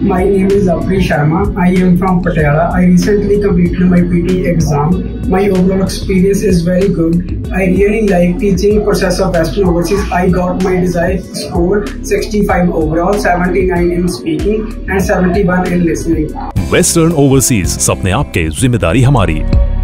My name is Lovepreet Sharma. I am from Patiala. I recently completed my PTE exam. My overall experience is very good. I really like teaching process of Western Overseas. I got my desired score 65 overall, 79 in speaking and 71 in listening. Western Overseas, sapne aapke, zimmedari hamari.